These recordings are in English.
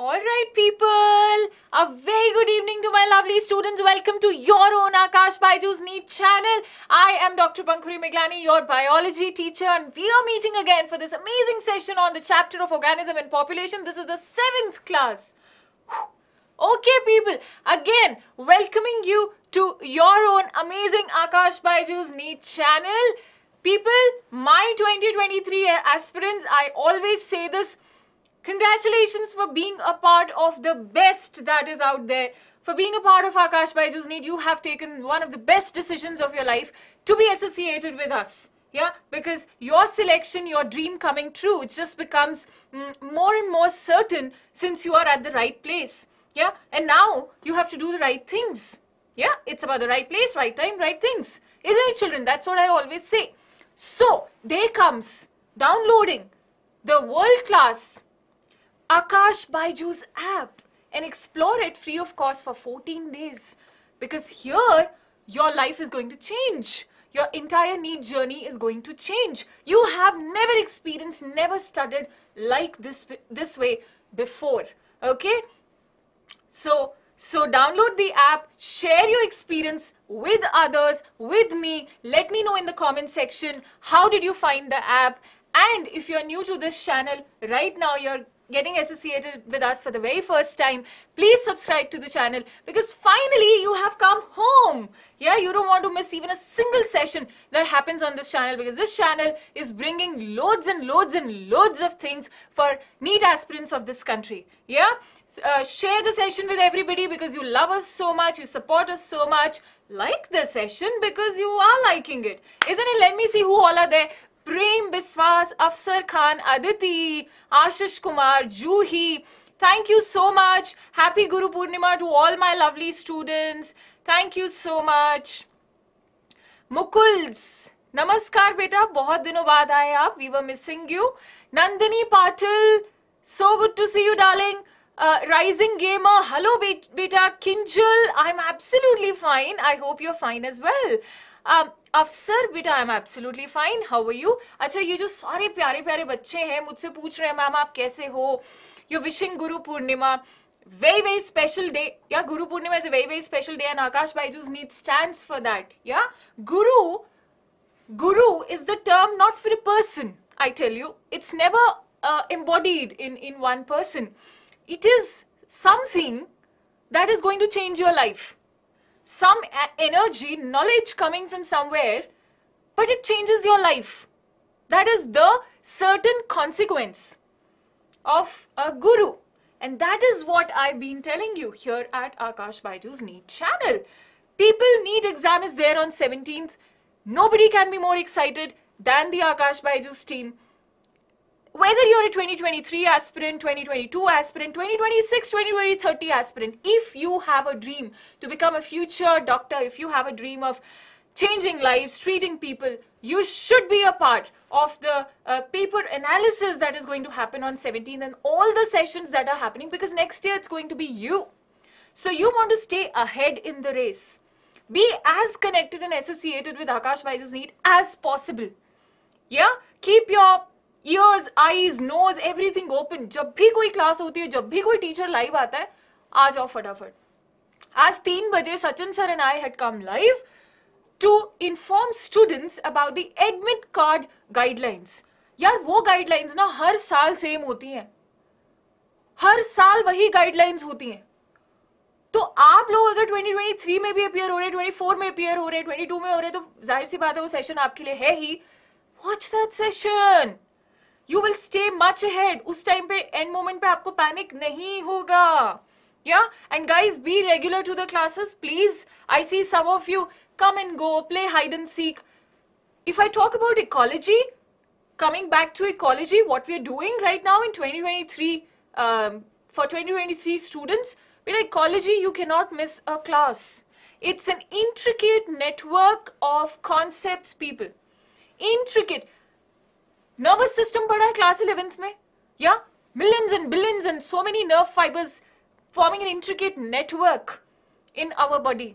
Alright people, a very good evening to my lovely students. Welcome to your own Aakash BYJU'S NEET channel. I am Dr. Pankhuri Miglani, your biology teacher, and we are meeting again for this amazing session on the chapter of organism and population. This is the 7th class. Okay people, again welcoming you to your own amazing Aakash BYJU'S NEET channel. People, my 2023 aspirants, I always say this. Congratulations for being a part of the best that is out there. For being a part of Aakash BYJU'S NEET, you have taken one of the best decisions of your life to be associated with us. Yeah, because your selection, your dream coming true, it just becomes more and more certain since you are at the right place. Yeah, and now you have to do the right things. Yeah, it's about the right place, right time, right things. Isn't it, children? That's what I always say. So, there comes downloading the world-class Aakash BYJU'S app and explore it free of cost for 14 days. Because here, your life is going to change. Your entire NEET journey is going to change. You have never experienced, never studied like this way before. Okay? So download the app, share your experience with others, with me. Let me know in the comment section, how did you find the app? And if you're new to this channel, right now you're getting associated with us for the very first time, please subscribe to the channel because finally you have come home. Yeah, you don't want to miss even a single session that happens on this channel because this channel is bringing loads and loads and loads of things for NEET aspirants of this country. Yeah, share the session with everybody because you love us so much, you support us so much. Like the session because you are liking it. Isn't it? Let me see who all are there. Prem, Biswas, Afsar Khan, Aditi, Ashish Kumar, Juhi. Thank you so much. Happy Guru Purnima to all my lovely students. Thank you so much. Mukuls, Namaskar beta, bahut dino baad aaye aap. We were missing you. Nandini Patil, so good to see you darling. Rising Gamer, hello beta. Kinjal, I'm absolutely fine. I hope you're fine as well. अफसर बेटा I am absolutely fine how are you. अच्छा ये जो सारे प्यारे प्यारे बच्चे हैं मुझसे पूछ रहे हैं मैम आप कैसे हो. You wishing Guru Purnima very very special day. Yeah Guru Purnima is a very very special day and Aakash BYJU'S NEET stands for that. Yeah guru is the term not for a person. I tell you it's never embodied in one person. It is something that is going to change your life. Some energy, knowledge coming from somewhere, but it changes your life. That is the certain consequence of a guru. And that is what I've been telling you here at Aakash BYJU'S NEET channel. People, NEET exam is there on 17th. Nobody can be more excited than the Aakash BYJU'S team. Whether you're a 2023 aspirant, 2022 aspirant, 2026, 2030 aspirant, if you have a dream to become a future doctor, if you have a dream of changing lives, treating people, you should be a part of the paper analysis that is going to happen on 17th and all the sessions that are happening because next year it's going to be you. So you want to stay ahead in the race. Be as connected and associated with Aakash BYJU'S NEET as possible. Yeah? Keep your ears, eyes, nose, everything open. जब भी कोई class होती है, जब भी कोई teacher live आता है, आ जाओ फटाफट. आज 3 बजे Sachin sir and I had come live to inform students about the admit card guidelines. यार वो guidelines ना हर साल सेम होती हैं. हर साल वही guidelines होती हैं. तो आप लोग अगर 2023 में भी appear हो रहे, 24 में appear हो रहे, 22 में हो रहे, तो जाहिर सी बात है वो session आपके लिए है ही. Watch that session. You will stay much ahead. उस टाइम पे end moment पे आपको panic नहीं होगा. Yeah? And guys, be regular to the classes, please. I see some of you come and go, play hide and seek. If I talk about ecology, coming back to ecology, what we are doing right now in 2023, for 2023 students, with ecology, you cannot miss a class. It's an intricate network of concepts, people. Intricate. Nervous system पढ़ा है class 11th में, yeah? Millions and billions and so many nerve fibers forming an intricate network in our body.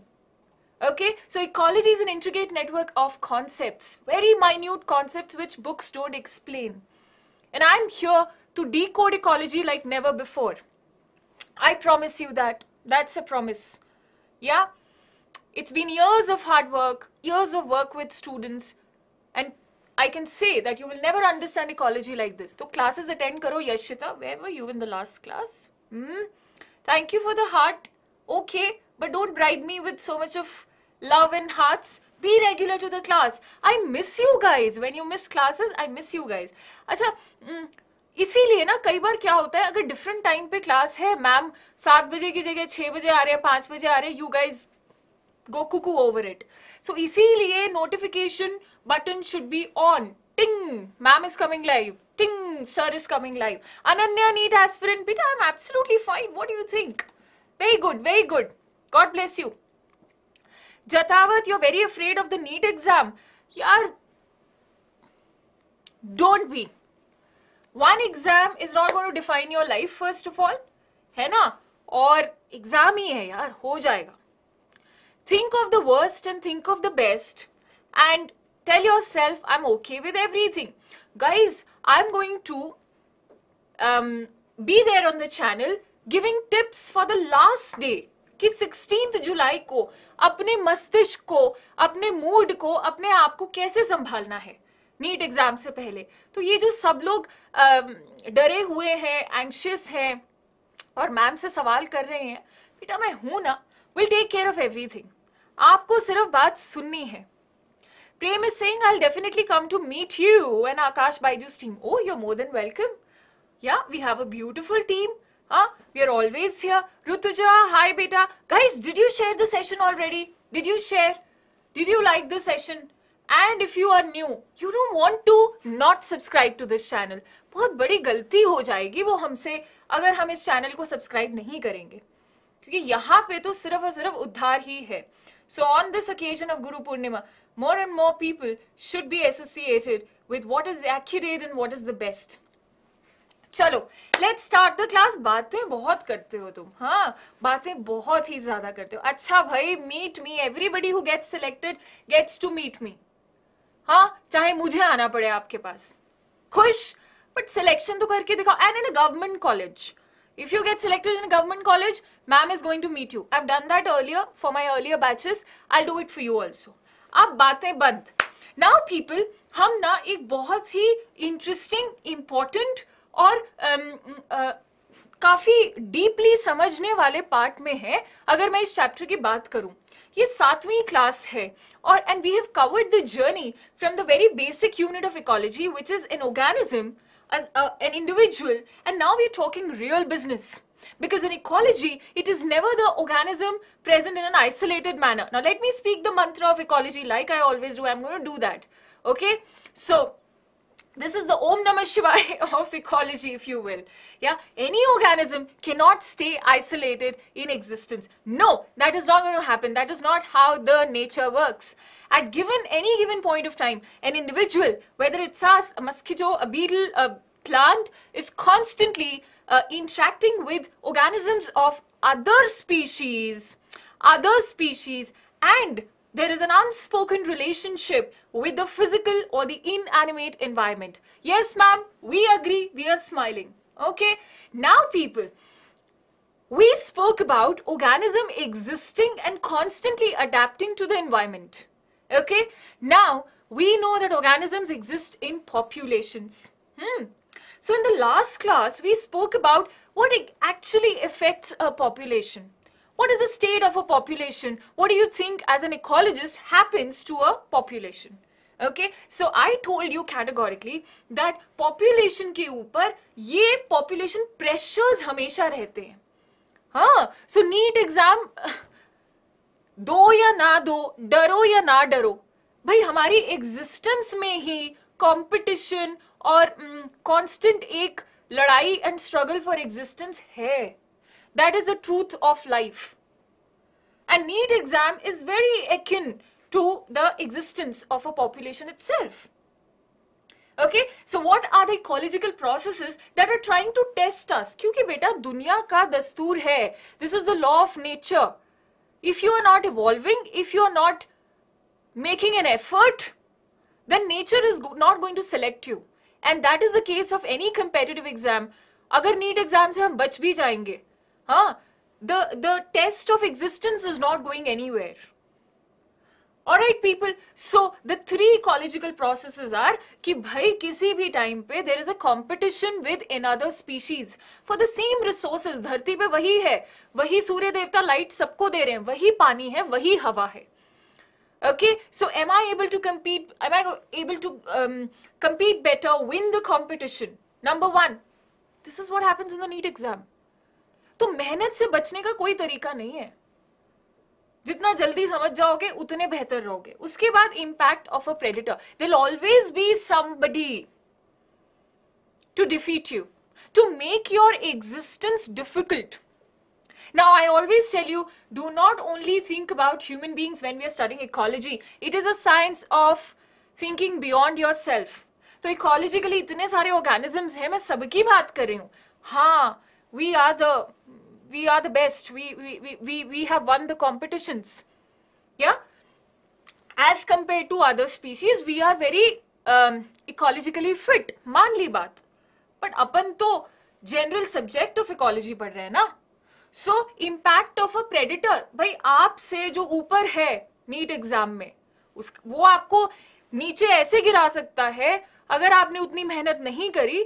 Okay, so ecology is an intricate network of concepts, very minute concepts which books don't explain. And I'm here to decode ecology like never before. I promise you that. That's a promise. Yeah? It's been years of hard work, years of work with students, and I can say that you will never understand ecology like this. So classes attend karo. Yashita, where were you in the last class? Thank you for the heart. Okay, but don't bribe me with so much of love and hearts. Be regular to the class. I miss you guys. When you miss classes, I miss you guys. Acha, इसीलिए ना कई बार क्या होता है अगर different time पे class है ma'am 7 बजे की जगह 6 बजे आ रहे हैं 5 बजे आ रहे हैं you guys go cuckoo over it. So इसीलिए notification button should be on. Ting! Ma'am is coming live. Ting! Sir is coming live. Ananya NEET aspirant. Beta, I'm absolutely fine. What do you think? Very good. Very good. God bless you. Jatavat, you're very afraid of the NEET exam. Yaar, don't be. One exam is not going to define your life first of all. Hai na? Aur exam hi hai yaar. Ho jayega. Think of the worst and think of the best and tell yourself I'm okay with everything. Guys, I'm going to be there on the channel giving tips for the last day. कि 16th जुलाई को अपने मस्तिष्क को, अपने mood को, अपने आप को कैसे संभालना है नीट एग्जाम से पहले. तो ये जो सब लोग डरे हुए हैं, एंग्शियस हैं और मैम से सवाल कर रहे हैं, बेटा मैं हूं ना. We'll take care of everything. आपको सिर्फ बात सुननी है. Prem is saying I'll definitely come to meet you and Aakash BYJU'S team. Oh, you're more than welcome. Yeah, we have a beautiful team. We are always here. Rutuja, hi beta. Guys, did you share the session already? Did you share? Did you like the session? And if you are new, you don't want to not subscribe to this channel. बहुत बड़ी गलती हो जाएगी वो हमसे अगर हम इस channel को subscribe नहीं करेंगे. क्योंकि यहाँ पे तो सिर्फ और सिर्फ उद्धार ही है. So on this occasion of Guru Purnima, more and more people should be associated with what is accurate and what is the best. चलो, let's start the class. बातें बहुत करते हो तुम, हाँ, बातें बहुत ही ज़्यादा करते हो. अच्छा भाई, meet me. Everybody who gets selected gets to meet me. हाँ, चाहे मुझे आना पड़े आपके पास. खुश, but selection तो करके दिखाओ. And in a government college. If you get selected in a government college, ma'am is going to meet you. I've done that earlier for my earlier batches. I'll do it for you also. Ab baatein band. Now people, hum na ek bahut hi interesting, important aur काफी deeply समझने वाले part में है. अगर मैं इस chapter की बात करूं, ये 7वीं class है और and we have covered the journey from the very basic unit of ecology, which is an organism. As an individual, and now we're talking real business, because in ecology it is never the organism present in an isolated manner. Now let me speak the mantra of ecology like I always do. I'm going to do that. Okay, so this is the Om Namah Shivaya of ecology, if you will. Yeah, any organism cannot stay isolated in existence. No, that is not going to happen. That is not how the nature works. At any given point of time, an individual, whether it's us, a mosquito, a beetle, a plant, is constantly interacting with organisms of other species, and there is an unspoken relationship with the physical or the inanimate environment. Yes, ma'am, we agree, we are smiling. Okay, now people, we spoke about organism existing and constantly adapting to the environment. Okay, now we know that organisms exist in populations. So in the last class, we spoke about what actually affects a population. What is the state of a population? What do you think as an ecologist happens to a population? Okay, so I told you categorically that population के ऊपर ये population pressures हमेशा रहते हैं. हाँ, so NEET exam दो या ना दो, डरो या ना डरो, भाई हमारी existence में ही competition और constant एक लड़ाई and struggle for existence है. That is the truth of life. And NEET exam is very akin to the existence of a population itself. Okay, so what are the ecological processes that are trying to test us? Kyunki beta duniya ka dastoor hai. This is the law of nature. If you are not evolving, if you are not making an effort, then nature is not going to select you. And that is the case of any competitive exam. Agar NEET exam se hum bach bhi jayenge, Huh? The test of existence is not going anywhere. Alright people, so the three ecological processes are कि भाई किसी भी time पे there is a competition with another species for the same resources. धरती पे वही है, वही सूर्य देवता light सबको दे रहे हैं, वही पानी है, वही हवा है. Okay, so am I able to compete? Am I able to compete better, win the competition? Number one, this is what happens in the NEET exam. तो मेहनत से बचने का कोई तरीका नहीं है. जितना जल्दी समझ जाओगे उतने बेहतर रहोगे. उसके बाद impact of a predator. There'll always be somebody to defeat you, to make your existence difficult. Now, I always tell you, do not only think about human beings when we are studying ecology. It is a science of thinking beyond yourself. So, ecologically, इतने सारे organisms हैं, मैं सबकी बात कर रही हूँ. हाँ, we are the best. We have won the competitions. Yeah. As compared to other species, we are very ecologically fit. मान ली बात. But अपन तो general subject of ecology पढ़ रहे हैं ना. So impact of a predator, भाई आपसे जो ऊपर है नीट एग्जाम में वो आपको नीचे ऐसे गिरा सकता है अगर आपने उतनी मेहनत नहीं करी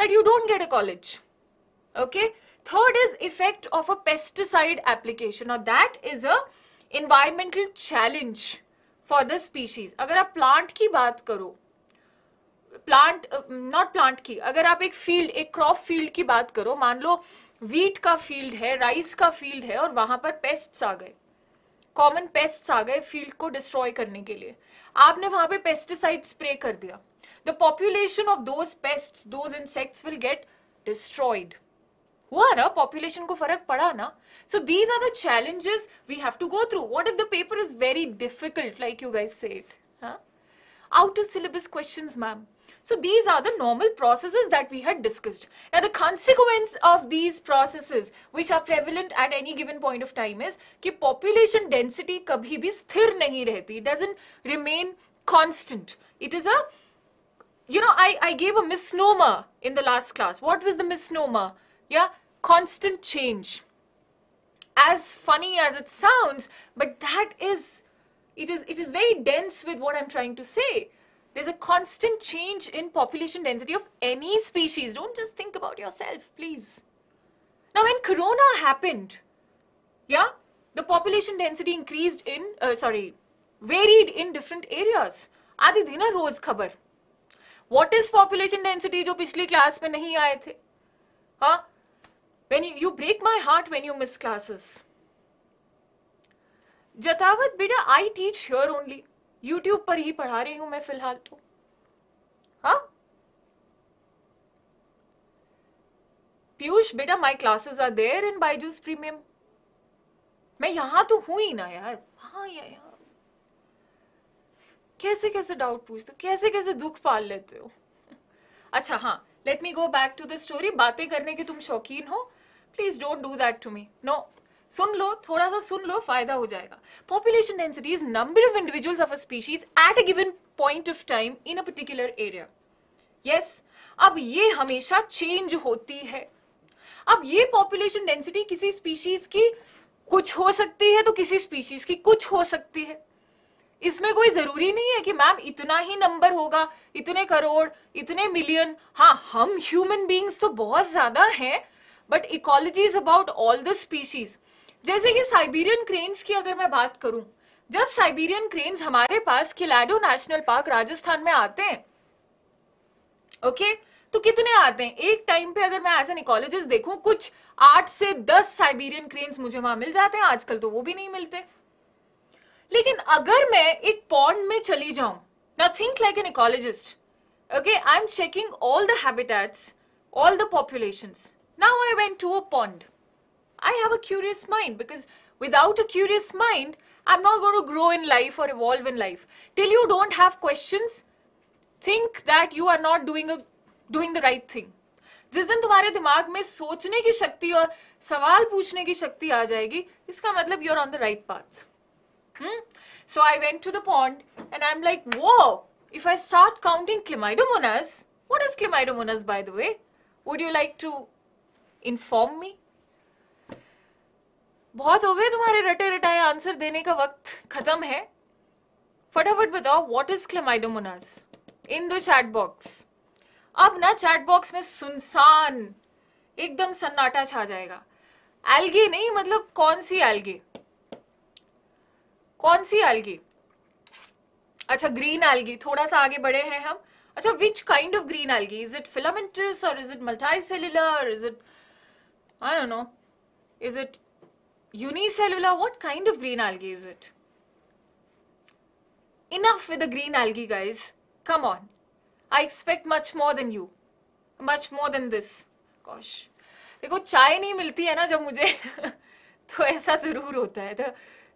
that you don't get a college. Okay. Third is effect of a pesticide application or that is a environmental challenge for the species. अगर आप plant की बात करो, अगर आप एक field, एक crop field की बात करो, मान लो wheat का field है, rice का field है और वहाँ पर pests आ गए, common pests आ गए field को destroy करने के लिए. आपने वहाँ पे pesticide spray कर दिया. The population of those pests, those insects will get destroyed. हुआ ना? Population को फर्क पड़ा ना? So these are the challenges we have to go through. What if the paper is very difficult, like you guys said? Huh? Out of syllabus questions, ma'am. So these are the normal processes that we had discussed. Now the consequence of these processes which are prevalent at any given point of time is that population density kabhi bhi sthir nahi rehti. It doesn't remain constant. It is a, you know, I gave a misnomer in the last class. What was the misnomer? Yeah, constant change. As funny as it sounds, but that is, it is very dense with what I'm trying to say. There's a constant change in population density of any species. Don't just think about yourself, please. Now, when corona happened, yeah, the population density increased in, varied in different areas. Aadhi thi na roz khabar. What is population density jo pichli class mein nahi aaye the? Huh? When you break my heart when you miss classes. Jatawat beta, I teach here only. YouTube पर ही पढ़ा रही हूँ मैं फिलहाल तो, हाँ? पीयूष बेटा, my classes are there in BYJU'S Premium. मैं यहाँ तो हूँ ही ना यार, हाँ यार. कैसे कैसे doubt पूछते हो, कैसे कैसे दुख पाल लेते हो. अच्छा हाँ, let me go back to the story. बातें करने के तुम शौकीन हो, please don't do that to me. No. सुन लो, थोड़ा सा सुन लो, फायदा हो जाएगा. Population density is number of individuals of a species at a given point of time in a particular area. Yes, अब ये हमेशा change होती है. अब ये population density किसी species की कुछ हो सकती है तो किसी species की कुछ हो सकती है. इसमें कोई ज़रूरी नहीं है कि मैम इतना ही number होगा, इतने करोड़, इतने million. हाँ, हम human beings तो बहुत ज़्यादा हैं, but ecology is about all the species. जैसे कि साइबेरियन क्रेन्स की अगर मैं बात करूं, जब साइबेरियन क्रेन्स हमारे पास केलाडो नेशनल पार्क राजस्थान में आते हैं, ओके, तो कितने आते हैं? एक टाइम पे अगर मैं एज एन इकोलॉजिस्ट देखूं, कुछ 8 से 10 साइबेरियन क्रेन्स मुझे वहां मिल जाते हैं. आजकल तो वो भी नहीं मिलते. लेकिन अगर मैं एक पॉन्ड में चली जाऊं, now think like an ecologist, okay, I am checking all the habitats, all the populations. Now I went to a pond. I have a curious mind, because without a curious mind, I'm not going to grow in life or evolve in life. Till you don't have questions, think that you are not doing the right thing. जिस दिन तुम्हारे दिमाग में सोचने की शक्ति और सवाल पूछने की शक्ति आ जाएगी, इसका मतलब you're on the right path. So I went to the pond and I'm like, whoa! If I start counting Chlamydomonas, what is Chlamydomonas by the way? Would you like to inform me? बहुत हो गए तुम्हारे रटे रटाए answer देने का, वक्त खत्म है। फटाफट बताओ what is Chlamydomonas in the chat box. अब ना चैट बॉक्स में सुनसान एकदम सन्नाटा छा जाएगा। एल्गी नहीं, मतलब कौन सी एल्गी, कौन सी एल्गी? अच्छा ग्रीन एल्गी, थोड़ा सा आगे बढ़े हैं हम। अच्छा which kind of green algae, is it filamentous और is it multicellular, is it I don't know, is it unicellular? What kind of green algae is it? Enough with the green algae, guys. Come on. I expect much more than you. Much more than this. Gosh. देखो चाय नहीं मिलती है ना जब मुझे तो ऐसा जरूर होता है।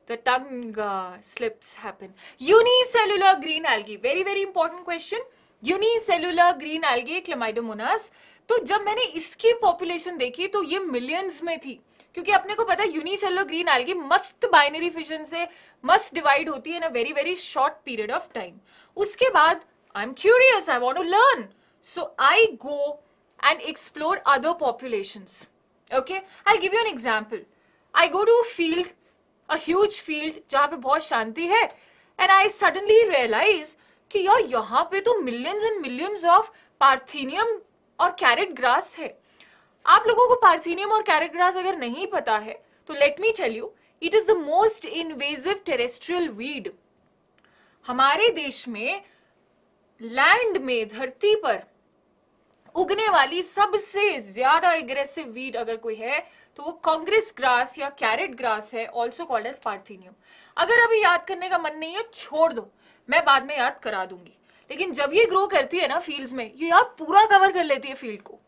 The tongue slips happen. Unicellular green algae. Very very important question. Unicellular green algae Chlamydomonas. तो जब मैंने इसकी population देखी तो ये millions में थी, क्योंकि अपने को पता है यूनिसेलुलर ग्रीन एल्गी मस्त बाइनरी फिशन से मस्त डिवाइड होती है ना very very short period of time. उसके बाद I am curious, I want to learn, so I go and explore other populations. Okay I give you an example. I go to field, a huge field जहाँ पे बहुत शांति है, and I suddenly realise कि यार यहाँ पे तो millions and millions of parthenium और कैरेट ग्रास है। आप लोगों को पार्थेनियम और कैरेट ग्रास अगर नहीं पता है तो let me tell you, it is the most invasive terrestrial weed. हमारे देश में लैंड में, धरती पर उगने वाली सबसे ज्यादा एग्रेसिव वीड अगर कोई है तो वो कांग्रेस ग्रास या कैरेट ग्रास है, ऑल्सो कॉल्ड एज पार्थेनियम। अगर अभी याद करने का मन नहीं है छोड़ दो, मैं बाद में याद करा दूंगी। लेकिन जब ये ग्रो करती है ना फील्ड्स में, ये यार पूरा कवर कर लेती है फील्ड को।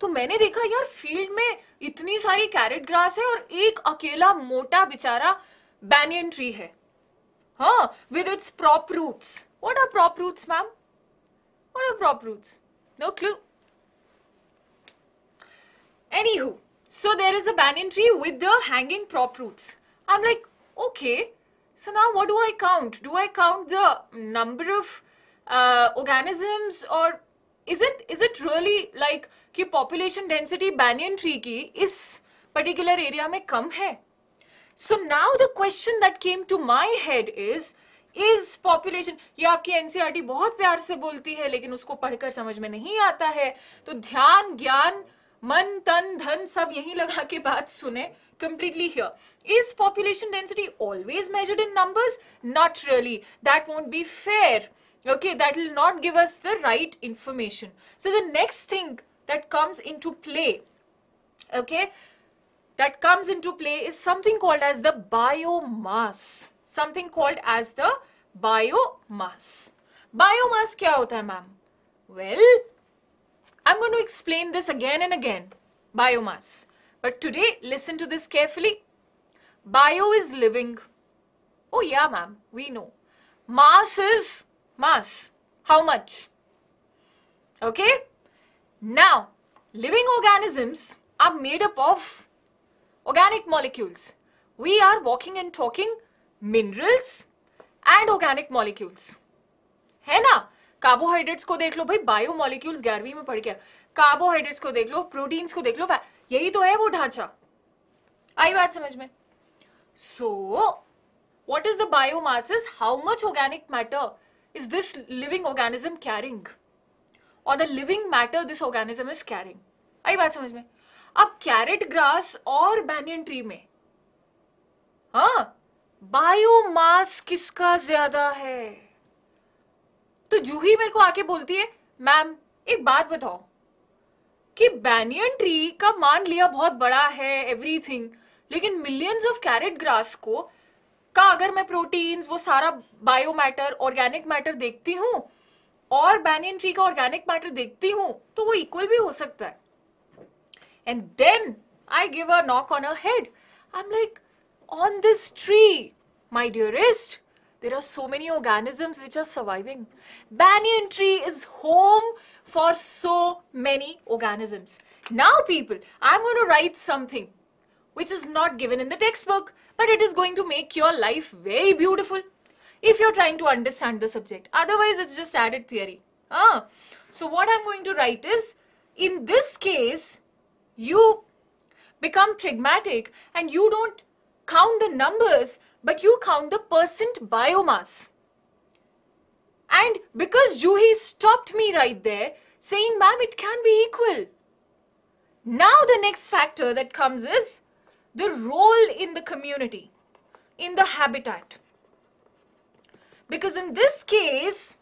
तो मैंने देखा यार फील्ड में इतनी सारी कैरेट ग्रास है और एक अकेला मोटा बेचारा बैनियन ट्री है, हाँ, with its prop roots. What are prop roots ma'am? What are prop roots? No clue. Anyhow, so there is a banyan tree with the hanging prop roots. I am like okay, so now what do I count? Do I count the number of organisms और is it really like कि population density banyan tree की इस particular area में कम है? So now the question that came to my head is population, ये आपकी NCERT बहुत प्यार से बोलती है लेकिन उसको पढ़कर समझ में नहीं आता है, तो ध्यान ज्ञान मन तन धन सब यहीं लगा के बात सुने completely here. Is population density always measured in numbers? Not really. That won't be fair. Okay, that will not give us the right information. So the next thing that comes into play, okay, that comes into play is something called as the biomass. Something called as the biomass. Biomass क्या होता है ma'am? Well, I'm going to explain this again and again. Biomass. But today, listen to this carefully. Bio is living. Oh yeah, ma'am, we know. Mass is mass, how much? Okay, now living organisms are made up of organic molecules. We are walking and talking minerals and organic molecules, है ना? Carbohydrates को देख लो भाई, bio molecules 11वीं में पढ़ के, carbohydrates को देख लो, प्रोटीन्स को देख लो, यही तो है वो ढांचा। आई बात समझ में? So what is the biomass is how much organic matter is this living organism carrying, or the living matter this organism is carrying? आई बात समझ में? अब कैरेट ग्रास और बैनियन ट्री में, हाँ, बायोमास किसका ज्यादा है? तो जूही मेरे को आके बोलती है मैम एक बात बताओ कि बैनियन ट्री का मान लिया बहुत बड़ा है एवरीथिंग, लेकिन मिलियंस ऑफ कैरेट ग्रास को का अगर मैं प्रोटीन्स वो सारा बायो मैटर ऑर्गेनिक मैटर देखती हूँ और बैनियन ट्री का ऑर्गेनिक मैटर देखती हूँ तो वो इक्वल भी हो सकता है। And then I give a knock on her head, I am like on this tree my dearest there are so many organisms which are surviving. Banyan tree is home for so many organisms. Now people, I am going to write something which is not given in the textbook, but it is going to make your life very beautiful if you're trying to understand the subject. Otherwise, it's just added theory. So what I'm going to write is, in this case, you become pragmatic and you don't count the numbers, but you count the percent biomass. And because Juhi stopped me right there, saying, ma'am, it can be equal. Now the next factor that comes is the role in the community, in the habitat. Because in this case,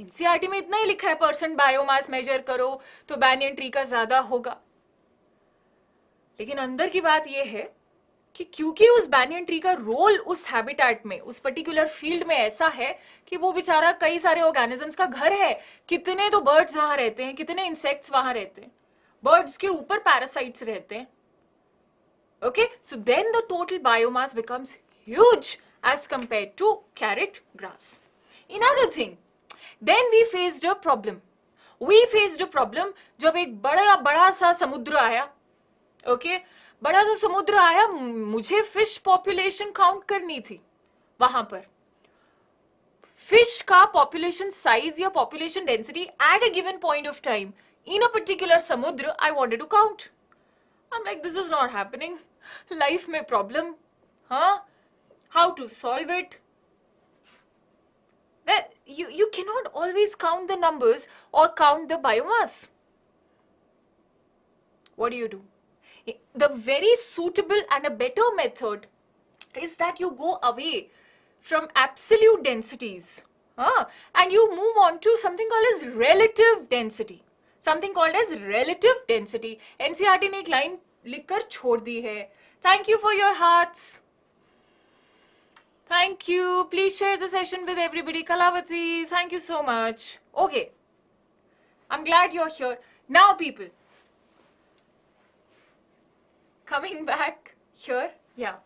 NCERT में इतना ही लिखा है, percent biomass measure करो तो banyan tree का ज़्यादा होगा. लेकिन अंदर की बात ये है कि क्योंकि उस banyan tree का रोल उस habitat में, उस particular field में ऐसा है कि वो बेचारा कई सारे organisms का घर है. कितने तो birds वहाँ रहते हैं, कितने insects वहाँ रहते हैं. Birds के ऊपर parasites रहते हैं. Okay, so then the total biomass becomes huge as compared to carrot grass. Another thing, then we faced a problem. We faced a problem जब एक बड़ा सा समुद्र आया, okay? बड़ा सा समुद्र आया, मुझे fish population count करनी थी वहाँ पर. Fish का population size या population density at a given point of time in a particular samudra I wanted to count. I'm like, this is not happening. Life में problem, huh? How to solve it? That you cannot always count the numbers or count the biomass. What do you do? The very suitable and a better method is that you go away from absolute densities, huh? And you move on to something called as relative density. Something called as relative density. NCERT ने एक line लिखकर छोड़ दी है. Thank you for your hearts. Thank you. Please share the session with everybody. Kalavati, thank you so much. Okay. I'm glad you're here. Now, people. Coming back here. Yeah.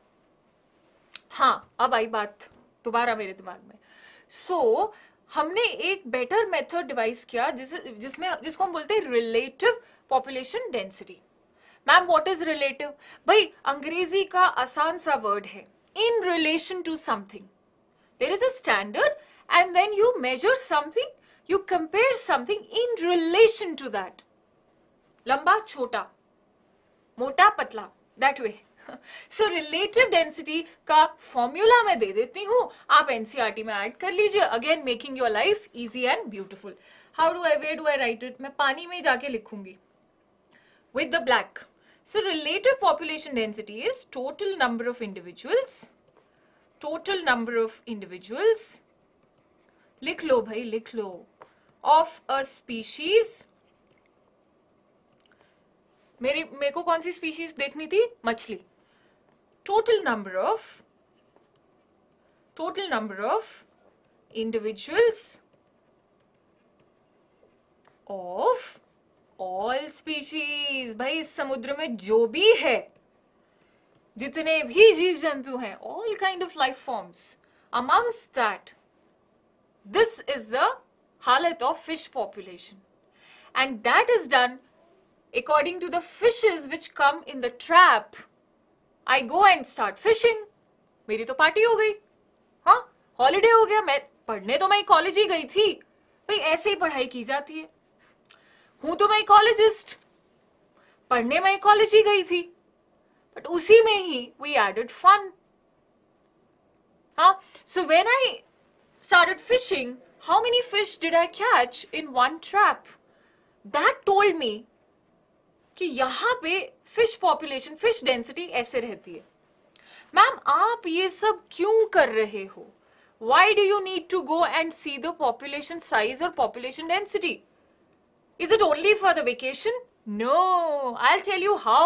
हाँ, अब आई बात दोबारा मेरे दिमाग में. So, हमने एक better method device किया जिसको हम बोलते हैं relative population density. Ma'am, what is relative? भाई, अंग्रेजी का आसान सा word है. In relation to something. There is a standard and then you measure something, you compare something in relation to that. Lamba, chota, mota, patla, that way. So relative density का formula मैं दे देती हूँ, आप NCERT में add कर लीजिए, again making your life easy and beautiful. How do I, where do I write it? मैं पानी में जाके लिखूँगी. With the black. So, relative population density is total number of individuals, लिख लो भाई, लिख लो, of a species, मेरे को कौन सी species देखनी थी? मछली, total number of individuals of all species, भाई इस समुद्र में जो भी है, जितने भी जीव जंतु हैं, all kind of life forms. Amongst that, this is the halat of fish population, and that is done according to the fishes which come in the trap. I go and start fishing. मेरी तो party हो गई, हाँ, holiday हो गया. मैं पढ़ने तो मैं कॉलेज ही गई थी, भाई ऐसे ही पढ़ाई की जाती है. हूँ तो मैं इकोलॉजिस्ट, पढ़ने में इकोलॉजी गई थी, बट उसी में ही वी एडेड फन. हाँ, so when I started fishing, how many fish did I catch in one trap? That told me कि यहाँ पे फिश पॉपुलेशन, फिश डेंसिटी ऐसे रहती है. मैम, आप ये सब क्यों कर रहे हो? Why do you need to go and see the population size और population density? Is it only for the vacation? No. I'll tell you how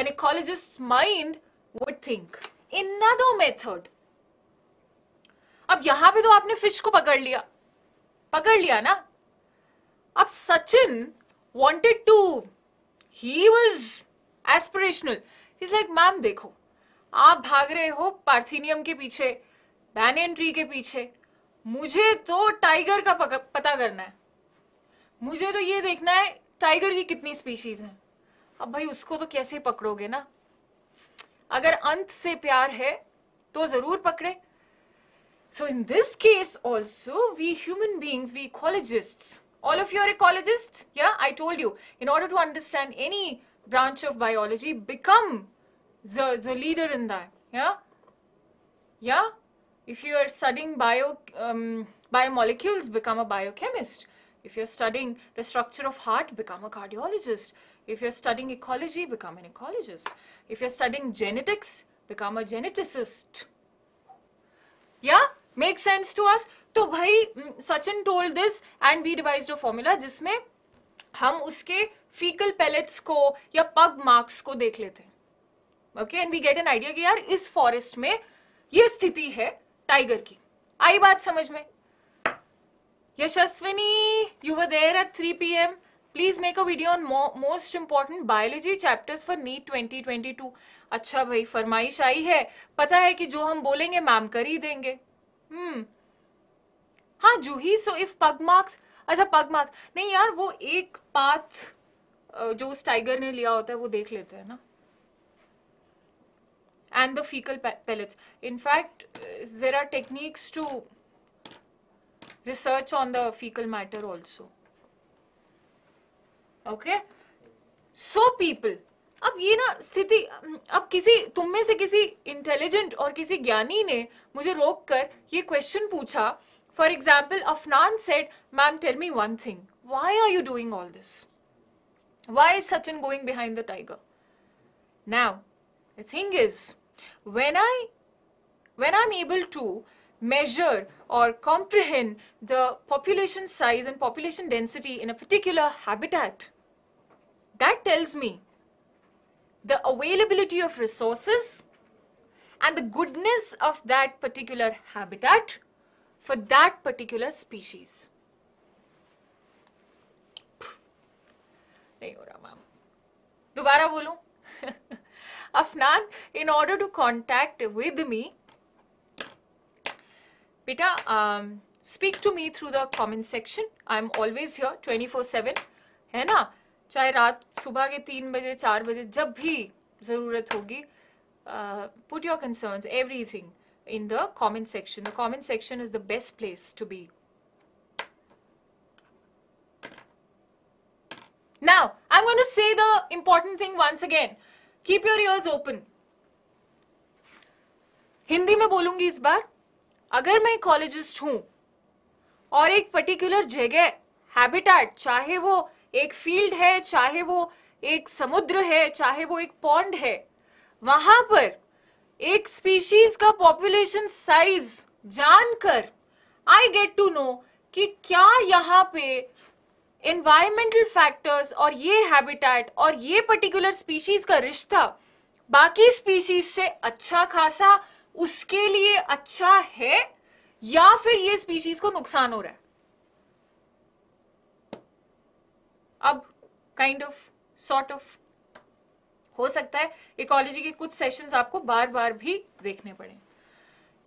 an ecologist's mind would think. Another method. अब यहाँ पे तो आपने fish को पकड़ लिया ना? अब Sachin wanted to. He was aspirational. He's like, ma'am, देखो, आप भाग रहे हो पार्थेनियम के पीछे, बैनियन ट्री के पीछे. मुझे तो टाइगर का पता करना है. मुझे तो ये देखना है टाइगर की कितनी स्पीशीज हैं. अब भाई उसको तो कैसे पकड़ोगे ना? अगर अंत से प्यार है तो जरूर पकड़े. So in this case also we human beings, we ecologists, all of you are ecologists, yeah? I told you, in order to understand any branch of biology, become the leader in that. Yeah. If you are studying biomolecules, become a biochemist. If you're studying the structure of heart, become a cardiologist. If you're studying ecology, become an ecologist. If you're studying genetics, become a geneticist. Yeah? Makes sense to us? So, bhai, Sachin told this and we devised a formula jisme hum uske fecal pellets ko ya pug marks ko dekh lete hain. Okay, and we get an idea कि यार इस forest में ये स्थिति है tiger की. आई बात समझ में? Yashaswini, you were there at 3 PM. Please make a video on most important biology chapters for NEET 2022. अच्छा भाई फरमाइश आई है. पता है कि जो हम बोलेंगे मैम कर ही देंगे. हाँ जूही. So if pug marks, अच्छा pug marks नहीं यार वो एक path जो उस tiger ने लिया होता है वो देख लेते हैं ना. And the fecal pellets. In fact, there are techniques to research on the fecal matter also. Okay? So people, अब ये ना स्थिति अब किसी तुम में से किसी intelligent और किसी ज्ञानी ने मुझे रोककर ये question पूछा. For example, Afnan said, "Ma'am, tell me one thing. Why are you doing all this? Why is Sachin going behind the tiger?" Now, the thing is, when I'm able to measure or comprehend the population size and population density in a particular habitat, that tells me the availability of resources and the goodness of that particular habitat for that particular species. Nahi ho raha, ma'am. Dobara bolu. Afnan, in order to contact with me, beta, speak to me through the comment section. I'm always here 24/7. है ना? चाहे रात सुबह के 3 बजे 4 बजे जब भी ज़रूरत होगी, put your concerns, everything in the comment section. The comment section is the best place to be. Now, I'm going to say the important thing once again. Keep your ears open. Hindi में बोलूँगी इस बार. अगर मैं ecologist हूँ और एक particular जगह habitat, चाहे वो एक फील्ड है, चाहे वो एक समुद्र है, चाहे वो एक पॉन्ड है, वहाँ पर एक स्पीशीज का पॉपुलेशन साइज जानकर आई गेट टू नो कि क्या यहाँ पे एनवायरमेंटल फैक्टर्स और ये हैबिटेट और ये पर्टिकुलर स्पीशीज का रिश्ता बाकी स्पीशीज से अच्छा खासा उसके लिए अच्छा है या फिर ये स्पीशीज को नुकसान हो रहा है. अब काइंड ऑफ सॉर्ट ऑफ हो सकता है इकोलॉजी के कुछ सेशंस आपको बार बार भी देखने पड़े.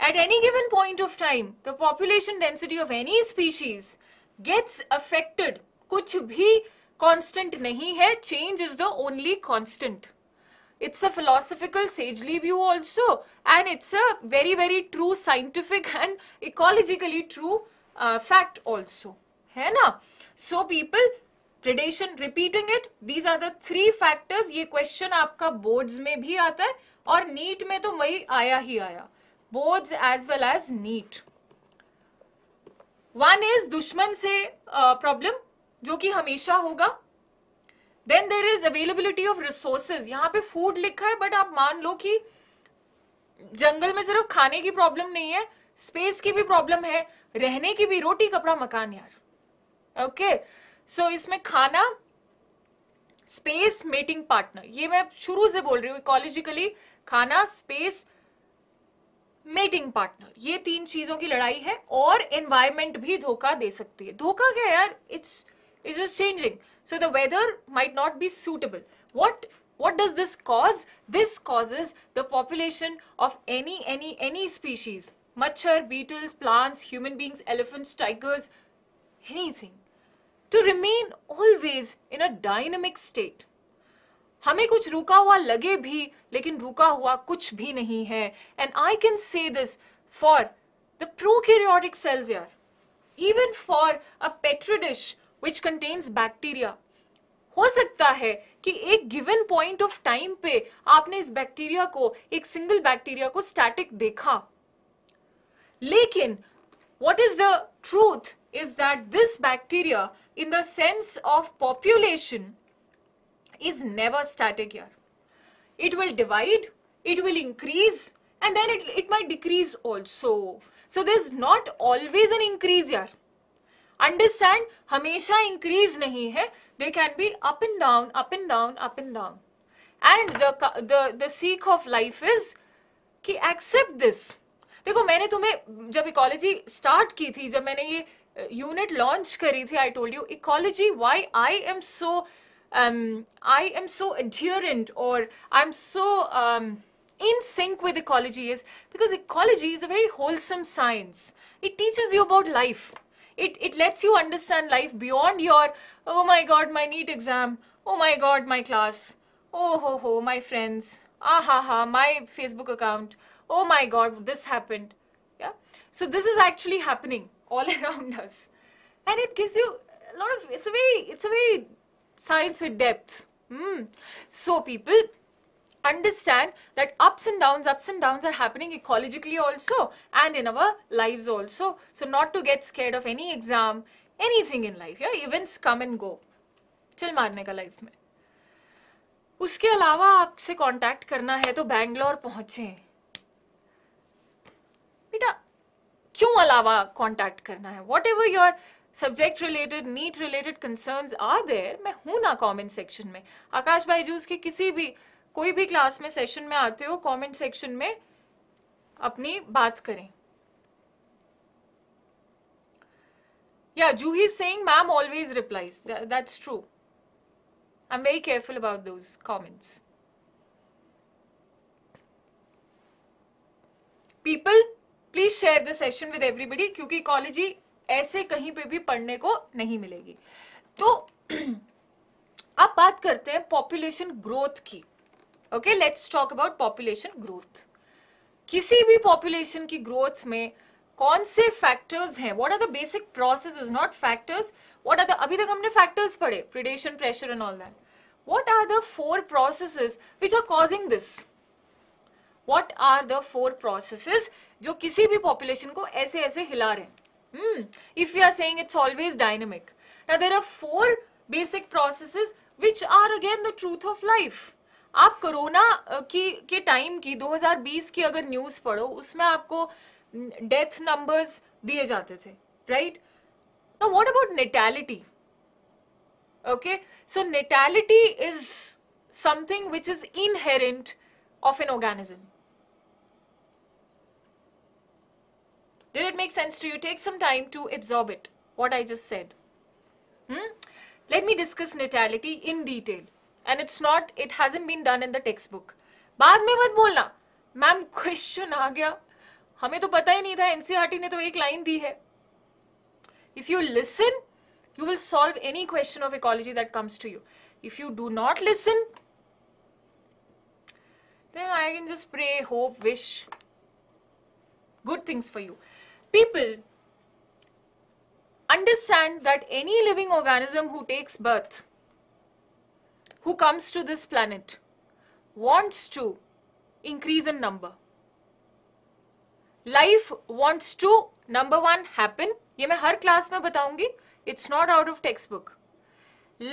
At any given point of time the population density of any species gets affected. कुछ भी कांस्टेंट नहीं है. Change is the only constant. It's a philosophical sagely view also, and it's a very very true scientific and ecologically true fact also, है ना? So people, predation, repeating it, these are the 3 factors. ये question आपका boards में भी आता है और NEET में तो वही आया ही आया, boards as well as NEET. One is दुश्मन से problem जो कि हमेशा होगा. Then there is availability of resources. यहाँ पे food लिखा है but आप मान लो कि जंगल में सिर्फ खाने की problem नहीं है, space की भी problem है, रहने की भी, रोटी कपड़ा मकान यार. Okay, so इसमें खाना, space, mating partner. ये मैं शुरू से बोल रही हूँ ecologically खाना, space, mating partner. ये 3 चीजों की लड़ाई है और environment भी धोखा दे सकती है. धोखा क्या यार? It's just changing. So the weather might not be suitable. What does this cause? This causes the population of any species. Machhar, beetles, plants, human beings, elephants, tigers, anything, to remain always in a dynamic state. हमें कुछ रुका हुआ लगे भी, लेकिन रुका हुआ कुछ भी नहीं है. And I can say this for the prokaryotic cells यार, even for a petri dish which contains bacteria. हो सकता है कि एक गिवन पॉइंट ऑफ टाइम पे आपने इस बैक्टीरिया को, एक सिंगल बैक्टीरिया को स्टैटिक देखा, लेकिन what is the truth is that this bacteria in the sense of population is never static here. It will divide, it will increase, and then it might decrease also. So there's not always an increase here. Understand, hamesha increase nahi hai. They can be up and down, up and down, up and down. And the seek of life is ki accept this. देखो मैंने तुम्हें जब ecology start की थी, जब मैंने ये unit launch करी थी, I told you ecology why I am so adherent और I am so in sync with ecology is because ecology is a very wholesome science. It teaches you about life. It lets you understand life beyond your, oh my god, my NEET exam, oh my god, my class, oh ho ho, my friends, ah ha ha, my Facebook account, oh my god, this happened. Yeah. So this is actually happening all around us. And it gives you a lot of, it's a very science with depth. So people understand that ups and downs are happening ecologically also and in our lives also. So not to get scared of any exam, anything in life. Yeah, events come and go. चल मारने का life में. उसके अलावा आपसे contact करना है तो बैंगलोर पहुँचें. बेटा क्यों अलावा contact करना है? Whatever your subject related, NEET related concerns are there, मैं हूँ ना comment section में. आकाश बायजूस के किसी भी कोई भी क्लास में सेशन में आते हो, कमेंट सेक्शन में अपनी बात करें. Yeah Juhi saying ma'am always replies, that's true. I am very careful about those comments. People please share the session with everybody, क्योंकि इकोलॉजी ऐसे कहीं पे भी पढ़ने को नहीं मिलेगी. तो अब बात करते हैं पॉपुलेशन ग्रोथ की. Okay, let's talk about population growth. किसी भी population की growth में कौन से factors हैं? What are the basic processes, not factors? What are the, अभी तक हमने factors पढ़े, predation, pressure and all that. What are the four processes which are causing this? What are the four processes जो किसी भी population को ऐसे ऐसे हिला रहे हैं? If we are saying it's always dynamic. Now there are four basic processes which are again the truth of life. आप कोरोना के टाइम की 2020 की अगर न्यूज़ पढ़ो, उसमें आपको डेथ नंबर्स दिए जाते थे, right? Now what about natality? Okay, so natality is something which is inherent of an organism. Did it make sense to you? Take some time to absorb it what I just said. Let me discuss natality in detail. And it's not, it hasn't been done in the textbook. बाद में मत बोलना ma'am question आ गया, हमें तो पता ही नहीं था, एनसीईआरटी ने तो एक लाइन दी है. If you listen, you will solve any question of ecology that comes to you. If you do not listen, then I can just pray, hope, wish good things for you. People, understand that any living organism who takes birth, who comes to this planet, wants to increase in number. Life wants to, number one, happen. ये मैं हर class में बताऊंगी. It's not out of textbook.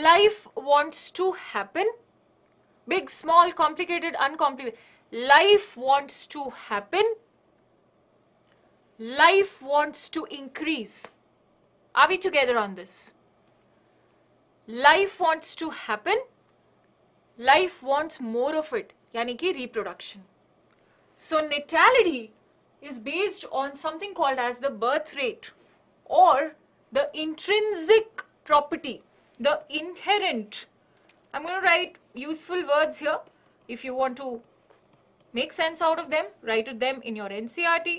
Life wants to happen. Big, small, complicated, uncomplicated. Life wants to happen. Life wants to increase. Are we together on this? Life wants to happen. Life wants more of it, yani ki reproduction. So natality is based on something called as the birth rate or the intrinsic property, the inherent. I'm going to write useful words here. If you want to make sense out of them, write them in your NCERT.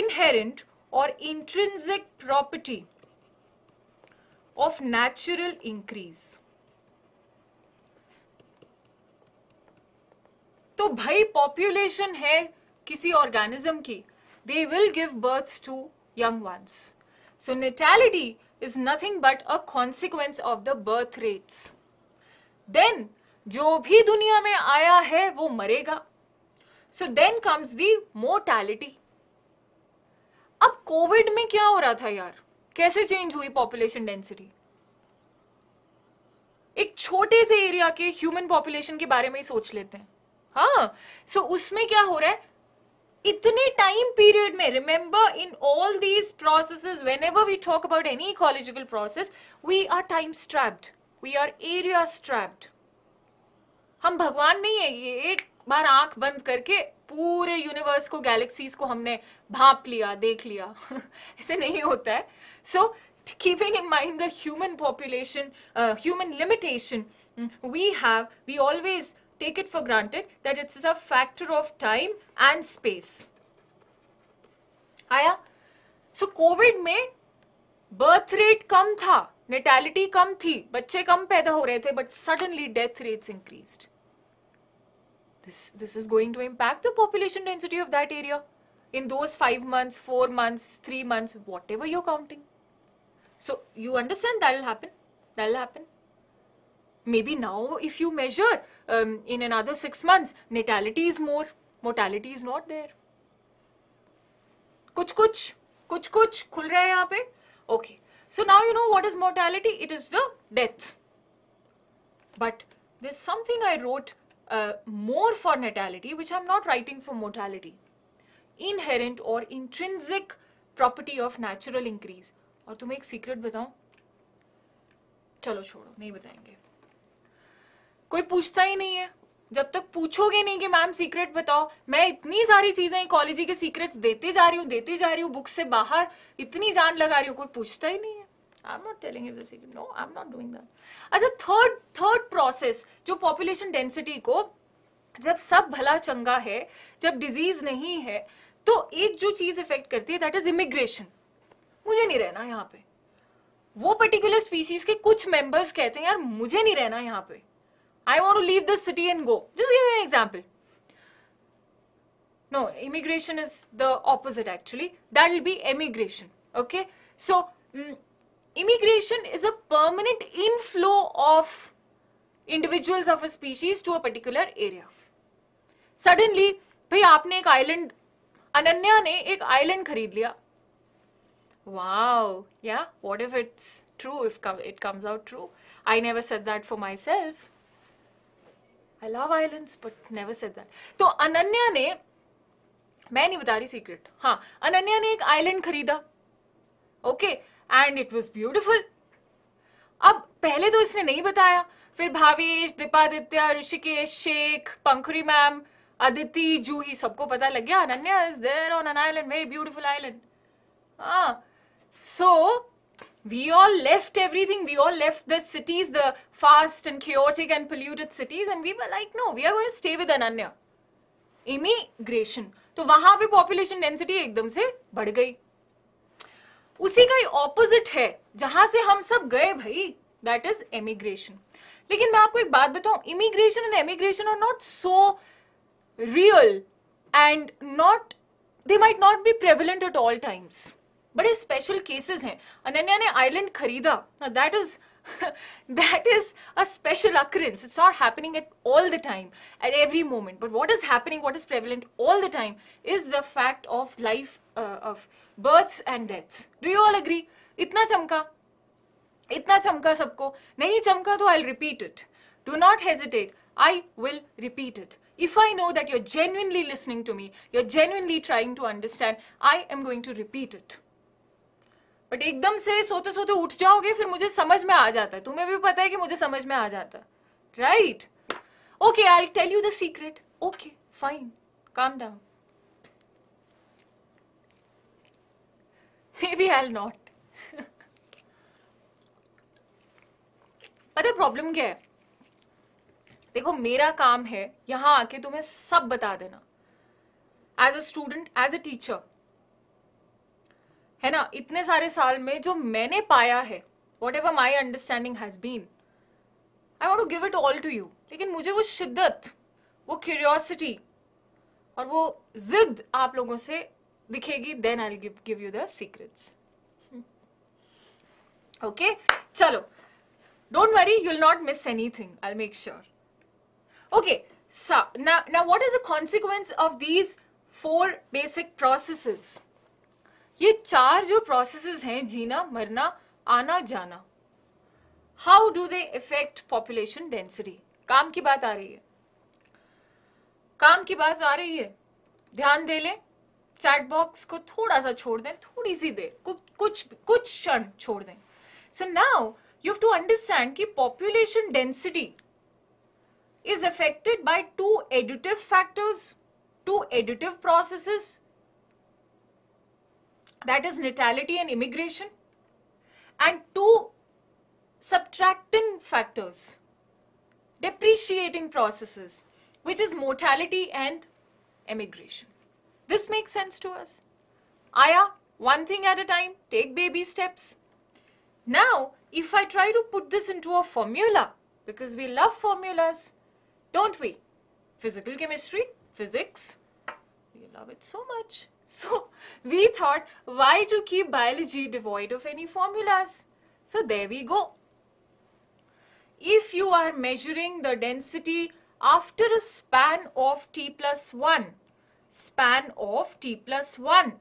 Inherent or intrinsic property of natural increase. तो भाई population है किसी organism की, they will give birth to young ones. So natality is nothing but a consequence of the birth rates. then जो भी दुनिया में आया है वो मरेगा. So then comes the mortality. अब कोविड में क्या हो रहा था यार, कैसे चेंज हुई पॉपुलेशन डेंसिटी? एक छोटे से एरिया के ह्यूमन पॉपुलेशन के बारे में ही सोच लेते हैं. हाँ, सो उसमें क्या हो रहा है इतने टाइम पीरियड में? Remember in all these processes whenever we talk about any ecological process we are time strapped, we are area strapped. हम भगवान नहीं है, ये एक बार आंख बंद करके पूरे यूनिवर्स को, गैलेक्सीज को हमने भांप लिया, देख लिया ऐसे नहीं होता है. सो keeping in mind the human population, human limitation, we always take it for granted that it's a factor of time and space. आया, so COVID में birth rate कम था, natality कम थी, बच्चे कम पैदा हो रहे थे, but suddenly death rates increased. This is going to impact the population density of that area in those 5 months, 4 months, 3 months, whatever you're counting. So you understand that will happen. That will happen. Maybe now, if you measure in another 6 months, natality is more, mortality is not there. कुछ कुछ खुल रहा है यहाँ पे. Okay. So now you know what is mortality. It is the death. But there's something I wrote more for natality, which I'm not writing for mortality. Inherent or intrinsic property of natural increase. और तुम्हें एक secret बताऊं, चलो छोड़ो नहीं बताएंगे, कोई पूछता ही नहीं है. जब तक पूछोगे नहीं कि मैम सीक्रेट बताओ, मैं इतनी सारी चीजें इकोलॉजी के सीक्रेट्स देते जा रही हूँ बुक से बाहर, इतनी जान लगा रही हूँ, कोई पूछता ही नहीं है. I am not telling you the secret, no I am not doing that. अच्छा, थर्ड प्रोसेस जो पॉपुलेशन डेंसिटी को, जब सब भला चंगा है, जब डिजीज नहीं है, तो एक जो चीज इफेक्ट करती है दैट इज इमिग्रेशन. मुझे नहीं रहना यहाँ पे. वो पर्टिकुलर स्पीशीज के कुछ मेंबर्स कहते हैं यार मुझे नहीं रहना यहाँ पे, I want to leave this city and go. Just give me an example. No, immigration is the opposite actually. That will be emigration. Okay, so immigration is a permanent inflow of individuals of a species to a particular area. Suddenly भाई आपने एक island, Ananya ने एक island खरीद लिया. Wow, yeah, what if it's true, if it comes out true? I never said that for myself. I love islands, but never said that. तो अनन्या ने, मैं नहीं बता रही secret, हाँ, अनन्या ने एक island खरीदा, okay, and it was beautiful. अब पहले तो इसने नहीं बताया, फिर भावेश, दीपादित्य, ऋषिकेश, शेख, पंखुरी मैम, अदिति, जूही, सबको पता लग गया Ananya is there on an island, very beautiful island. हाँ, so we all left everything, we all left the cities, the fast and chaotic and polluted cities, and we were like, no, we are going to stay with Ananya. Immigration. तो वहाँ पे population density एकदम से बढ़ गई. उसी का ही opposite है जहाँ से हम सब गए भाई, that is emigration. लेकिन मैं आपको एक बात बताऊँ, immigration and emigration are not so real and not, they might not be prevalent at all times. बड़े स्पेशल केसेस हैं. अनन्या ने आइलैंड खरीदा, that is a special occurrence. It's not happening at all the time, at every moment. But what is happening, what is prevalent all the time is the fact of life, of births and deaths. Do you all agree? इतना चमका सबको. नहीं चमका तो I will repeat it. Do not hesitate, I will repeat it. If I know that you're genuinely listening to me, you're genuinely trying to understand, I am going to repeat it. But एकदम से सोते उठ जाओगे, फिर मुझे समझ में आ जाता है. तुम्हें भी पता है कि मुझे समझ में आ जाता है, right? Okay, I'll tell you the secret. Okay, fine. Calm down. Maybe I'll not. पता problem क्या है? देखो, मेरा काम है यहाँ आके तुम्हें सब बता देना, as a student, as a teacher, है ना. इतने सारे साल में जो मैंने पाया है, whatever my understanding has been, I want to give it all to you. लेकिन मुझे वो शिद्दत, वो क्यूरियोसिटी और वो जिद आप लोगों से दिखेगी, then I will give you the secrets. Okay, चलो Don't worry, you'll not miss anything. I'll make sure. Okay, so now what is the consequence of these four basic processes? ये चार जो processes हैं, जीना, मरना, आना, जाना. How do they affect population density? काम की बात आ रही है. काम की बात आ रही है. ध्यान दे लें. चैट बॉक्स को थोड़ा सा छोड़ दें, थोड़ी सी देर, कुछ क्षण छोड़ दें. So now you have to understand कि population density is affected by two additive factors, two additive processes, that is natality and immigration, and two subtracting factors, depreciating processes, which is mortality and emigration. This makes sense to us. Aya, one thing at a time, take baby steps. Now, if I try to put this into a formula, because we love formulas, don't we? Physical chemistry, physics, we love it so much. So, we thought, why to keep biology devoid of any formulas? So, there we go. If you are measuring the density after a span of t plus 1, span of t plus 1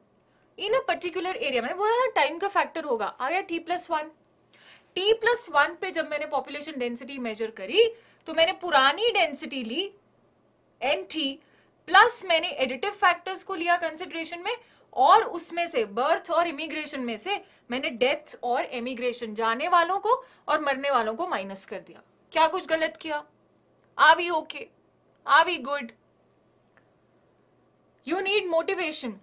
in a particular area, मैंने बोला time का factor होगा, आ गया t plus 1. t plus 1 पे जब मैंने population density measure करी, तो मैंने पुरानी density ली, nt, plus मैंने additive factors को लिया consideration में, और उसमें से birth और immigration में से मैंने death और emigration, जाने वालों को और मरने वालों को minus कर दिया. क्या कुछ गलत किया? Are we okay? Are we good? You need motivation.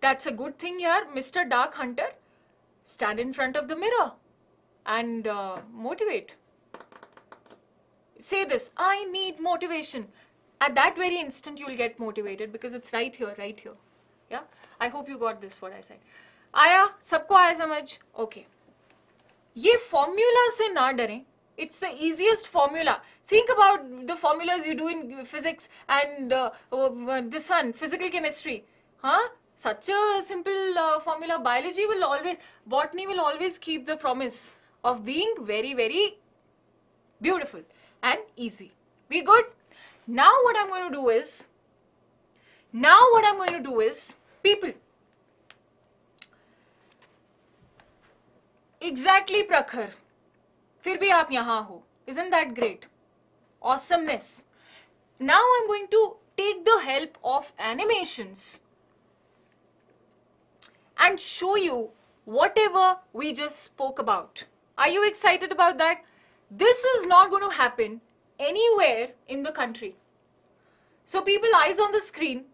That's a good thing here, Mr. Dark Hunter. Stand in front of the mirror and motivate. Say this, I need motivation. At that very instant, you'll get motivated because it's right here, right here. Yeah, I hope you got this, what I said. Aaya, sabko aaya samajh? Okay. Ye formula se na dare. It's the easiest formula. Think about the formulas you do in physics and this one, physical chemistry. Huh? Such a simple formula. Biology will always, botany will always keep the promise of being very, very beautiful and easy. We good? Now what I'm going to do is, people, exactly Prakhar. फिर भी आप यहाँ हो. Isn't that great? Awesomeness. Now I'm going to take the help of animations and show you whatever we just spoke about. Are you excited about that? This is not going to happen anywhere in the country. So people, eyes on the screen,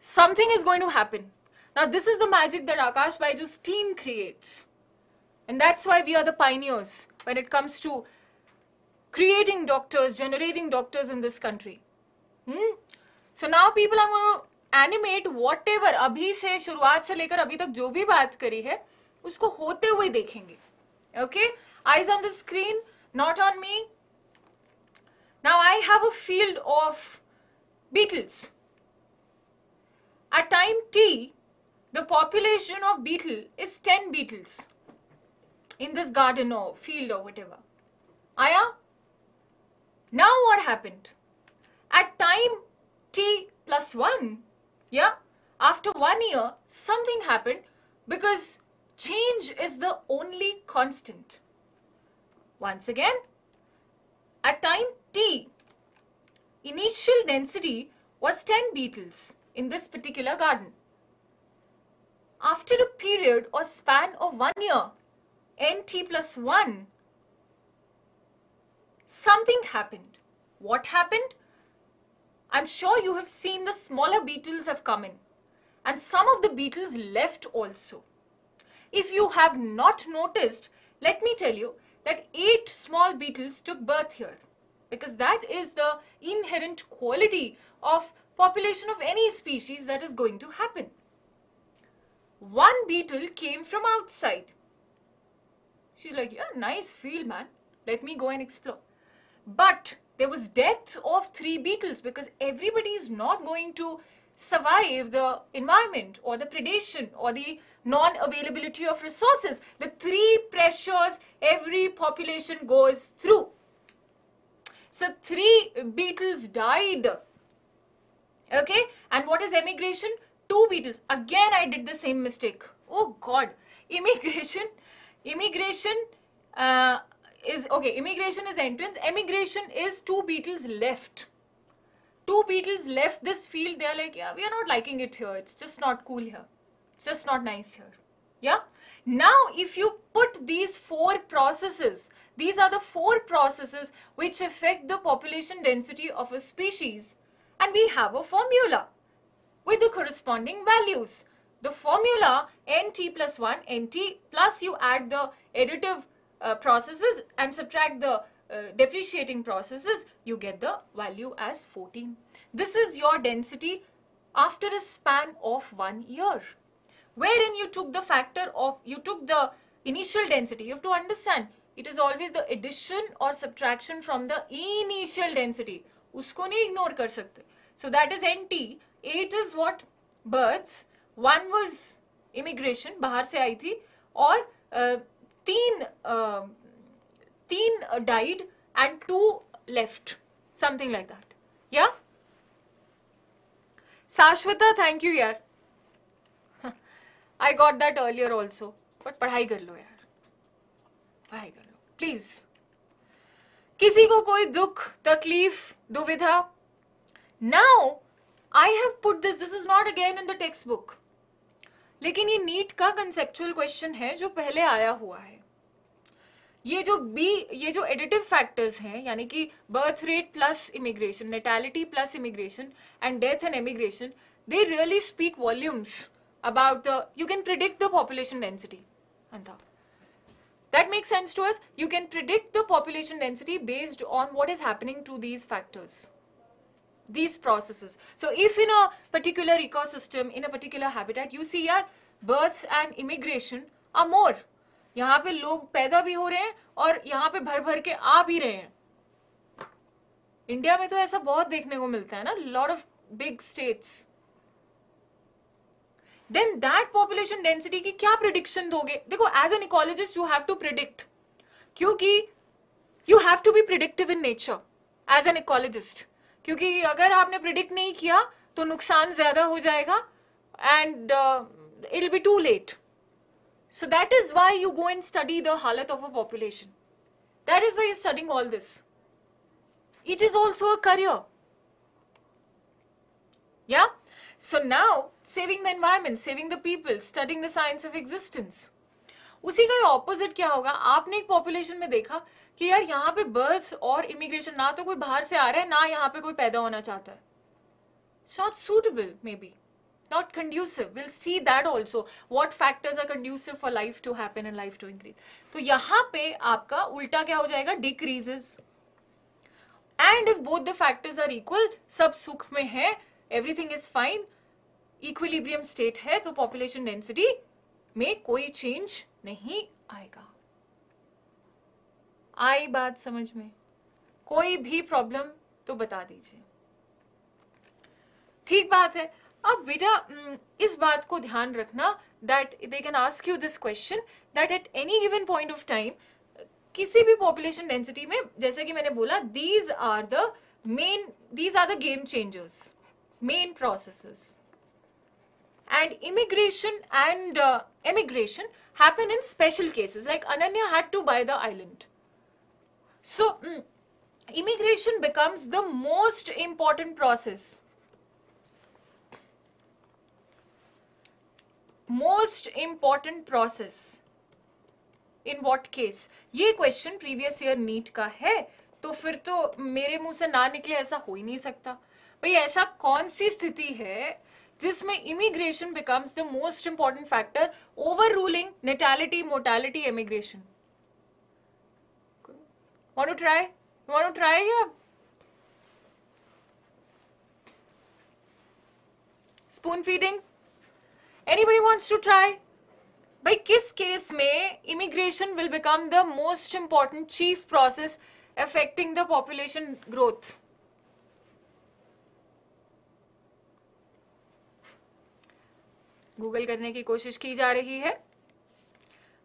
something is going to happen. Now this is the magic that Aakash BYJU'S team creates. And that's why we are the pioneers when it comes to creating doctors, generating doctors in this country. So now people, I'm going to animate whatever abhi se shuruaat se lekar abhi tak jo bhi baat kari hai, usko hote hue dekhenge. Okay? Eyes on the screen, not on me. Now I have a field of beetles. At time t, the population of beetle is 10 beetles. In this garden or field or whatever. Aya? Now what happened? At time t plus 1, yeah, after 1 year, something happened because change is the only constant. Once again, at time t, initial density was 10 beetles in this particular garden. After a period or span of 1 year, nt plus 1, something happened. What happened? I'm sure you have seen the smaller beetles have come in, and some of the beetles left also. If you have not noticed, let me tell you that 8 small beetles took birth here, because that is the inherent quality of population of any species that is going to happen. 1 beetle came from outside. She's like, yeah, nice field, man. Let me go and explore. But there was death of 3 beetles because everybody is not going to survive the environment or the predation or the non-availability of resources. The three pressures every population goes through. So 3 beetles died, okay? And what is emigration? 2 beetles. Again, I did the same mistake. Oh God, immigration is entrance. Emigration is 2 beetles left. 2 beetles left this field. They are like, yeah, we are not liking it here. It's just not cool here. It's just not nice here. Yeah. Now, if you put these 4 processes, these are the 4 processes which affect the population density of a species, and we have a formula with the corresponding values. The formula nt+1, nt plus you add the additive processes and subtract the depreciating processes, you get the value as 14. This is your density after a span of 1 year, wherein you took the factor of, you took the initial density. You have to understand, it is always the addition or subtraction from the initial density. Usko nahi ignore kar sakte. So that is nt. 8 is what? Births. 1 was immigration, bahar se aayi thi, or 3 died and 2 left, something like that. Yeah. Sashwata, thank you, yaar. I got that earlier also, but padhai kar lo, yaar. Padhai kar lo, please. Kisi ko koi dukh, takleef, duvidha. Now, I have put this. This is not again in the textbook. लेकिन ये NEET का conceptual question है जो पहले आया हुआ है. ये जो additive factors हैं, यानी कि birth rate plus immigration, natality plus immigration, and death and emigration, they really speak volumes about the, you can predict the population density. That makes sense to us. You can predict the population density based on what is happening to these factors, these processes. So if in a particular ecosystem, in a particular habitat, you see here births and immigration are more. यहाँ पे लोग पैदा भी हो रहे हैं और यहाँ पे भर भर के आ भी रहे हैं. इंडिया में तो ऐसा बहुत देखने को मिलता है ना, lot of big states. Then that population density की क्या prediction दोगे? देखो, as an ecologist you have to predict, क्योंकि you have to be predictive in nature as an ecologist. क्योंकि अगर आपने प्रिडिक्ट नहीं किया तो नुकसान ज़्यादा हो जाएगा and it will be too late. So that is why you go and study the halat of a population. That is why you are studying all this. It is also a career. Yeah? So now, saving the environment, saving the people, studying the science of existence. उसी का opposite क्या होगा? आपने एक population में देखा कि यार यहाँ पे बर्थ्स और इमिग्रेशन, ना तो कोई बाहर से आ रहा है, ना यहाँ पे कोई पैदा होना चाहता है. It's not suitable, maybe. Not conducive. We'll see that also. What factors are conducive for life to happen and life to increase. तो यहाँ पे आपका उल्टा क्या हो जाएगा? Decreases. And if both the factors are equal, सब सुख में है, everything is fine, equilibrium state है, तो पॉपुलेशन डेंसिटी में कोई चेंज नहीं आएगा. आई बात समझ में? कोई भी प्रॉब्लम तो बता दीजिए. ठीक बात है. अब बेटा इस बात को ध्यान रखना that they can ask you this question that at any given point of time, किसी भी population density में, जैसे कि मैंने बोला, these are the game changers, main processes. And immigration and emigration happen in special cases, like Ananya had to buy the island. So, immigration becomes the most important process. Most important process. In what case? ये question previous year NEET का है, तो फिर तो मेरे मुंह से ना निकले ऐसा हो ही नहीं सकता. भाई ऐसा कौन सी स्थिति है जिसमें immigration becomes the most important factor, overruling natality, mortality, emigration? Want to try? You want to try? Yeah. Spoon feeding? Anybody wants to try? By किस case में immigration will become the most important chief process affecting the population growth? Google करने की कोशिश की जा रही है,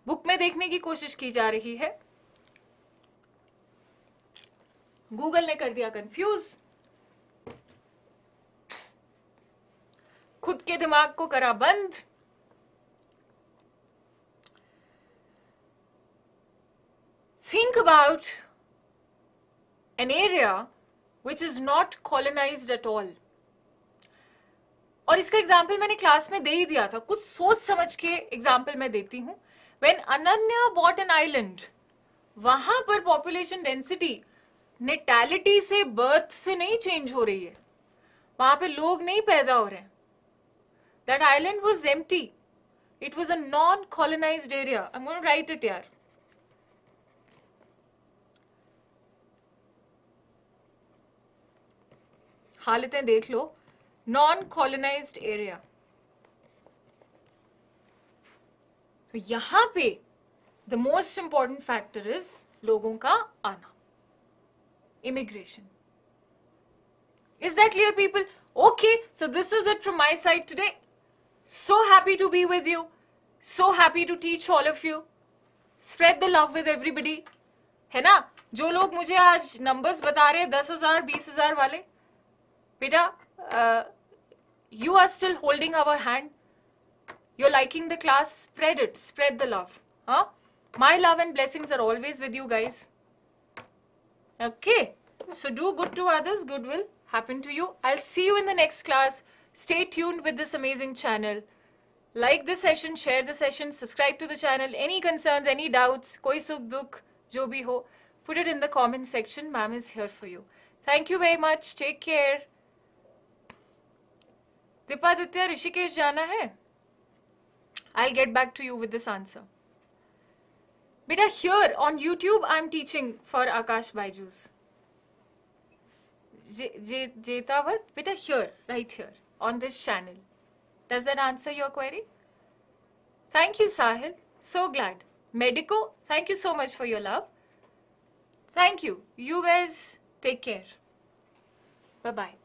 book में देखने की कोशिश की जा रही है। गूगल ने कर दिया कंफ्यूज, खुद के दिमाग को करा बंद। Think about an area which is not colonized at all. और इसका एग्जाम्पल मैंने क्लास में दे ही दिया था, कुछ सोच समझ के एग्जाम्पल मैं देती हूँ। When Ananya bought an island, वहां पर population density नेटालिटी से, बर्थ से नहीं चेंज हो रही है, वहां पे लोग नहीं पैदा हो रहे हैं। That island was empty. It was a non-colonized area. I'm going to write it here. हालतें देख लो, नॉन कॉलोनाइज्ड एरिया। तो यहां पे the most important factor is लोगों का आना, immigration. Is that clear people? Okay, so this is it from my side today. So happy to be with you, so happy to teach all of you. Spread the love with everybody, है ना? जो लोग मुझे आज numbers बता रहे 10,000, 20,000 वाले, Beta, you are still holding our hand. You're liking the class. Spread it. Spread the love. Huh? My love and blessings are always with you guys. Okay. So do good to others. Good will happen to you. I'll see you in the next class. Stay tuned with this amazing channel. Like the session. Share the session. Subscribe to the channel. Any concerns, any doubts, koi sukh dukh, jo bhi ho, put it in the comment section. Ma'am is here for you. Thank you very much. Take care. दिपादित्य, Rishikesh जाना है? I'll get back to you with this answer. बेटा, here on YouTube I'm teaching for Aakash BYJU'S. Jetawat, बेटा, here, right here on this channel. Does that answer your query? Thank you, Sahil. So glad. Medico, thank you so much for your love. Thank you. You guys take care. Bye bye.